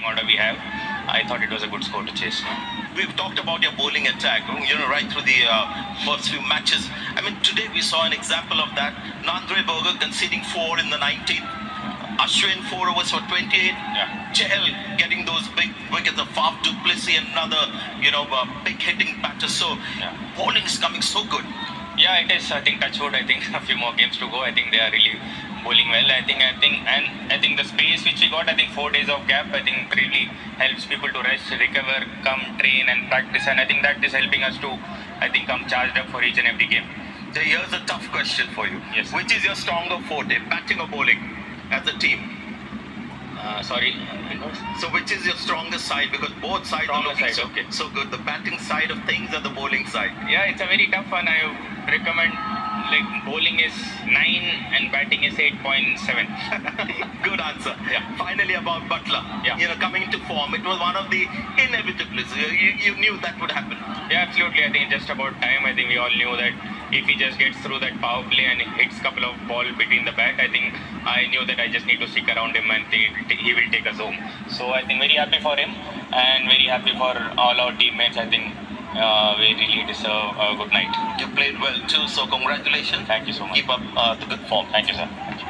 batting order we have, I thought it was a good score to chase. We've talked about your bowling attack, you know, right through the first few matches. I mean, today we saw an example of that. Nandre Berger conceding 4 in the 19th. Ashwin 4 overs for 28. Yeah. Chehel getting those big wickets of Faf du Plessis, another, you know, big hitting batter. So, yeah, bowling is coming so good. Yeah, it is. I think touchwood. I think a few more games to go. I think they are really bowling well. I think the space which we got, I think 4 days of gap, I think really helps people to rest, recover, come train and practice. And I think that is helping us to, I think, come charged up for each and every game. So here's a tough question for you. Yes. Which is your stronger forte, batting or bowling, as a team? Sorry. So which is your strongest side? Because both sides are looking side, so good. The batting side of things and the bowling side. Yeah, it's a very tough one. I recommend, like, bowling is 9 and batting is 8.7. Good answer. Yeah. Finally, about Buttler. Yeah. You know, coming into form, it was one of the inevitables. You knew that would happen. Yeah, absolutely. I think it's just about time. I think we all knew that if he just gets through that power play and hits a couple of balls between the bat, I think I knew that I just need to stick around him and he will take us home. So I think very happy for him and very happy for all our teammates. I think we really deserve a good night. You played well too, so congratulations. Thank you so much. Keep up the good form. Thank you, sir. Thank you.